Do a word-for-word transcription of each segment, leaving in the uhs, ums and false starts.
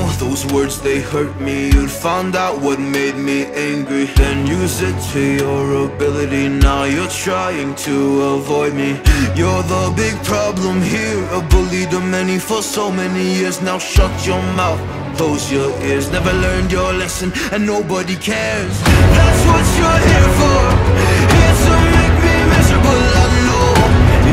now. Those words, they hurt me. You'd found out what made me angry, then use it to your ability. Now you're trying to avoid me. You're the big problem here, a bully to many for so many years. Now shut your mouth, close your ears. Never learned your lesson and nobody cares. That's what you're here for, here to make me miserable. I know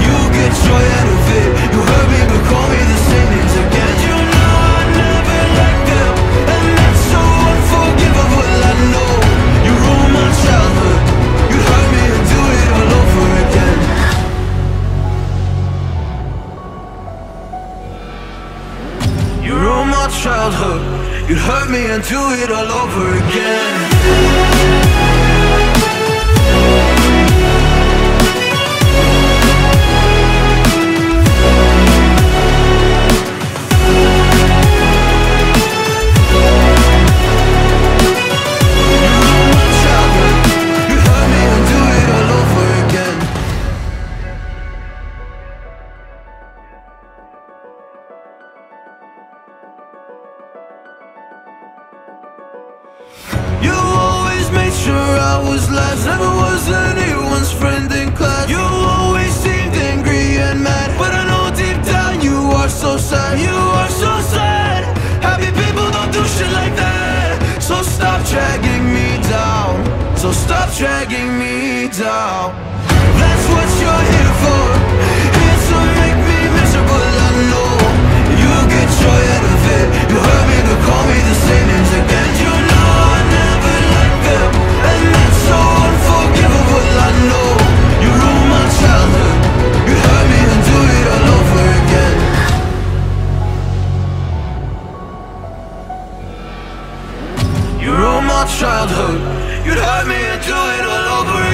you get joy out of it. You heard me but call me the same names again. You know I never liked them, and that's so unforgivable. I know you ruined my childhood. You hurt me and do it all over again. You ruined my childhood. You hurt me and do it all over again. You always made sure I was last, never was anyone's friend in class. You always seemed angry and mad, but I know deep down you are so sad. You are so sad. Happy people don't do shit like that. So stop dragging me down. So stop dragging me down. That's what you're here for, here to make me miserable. I know you get joy out of it. You heard me, but call me the same names again. You know I never liked them, and that's so unforgivable. I know you ruined my childhood. You hurt me and do it all over again. You ruined my childhood. You hurt me and do it all over again.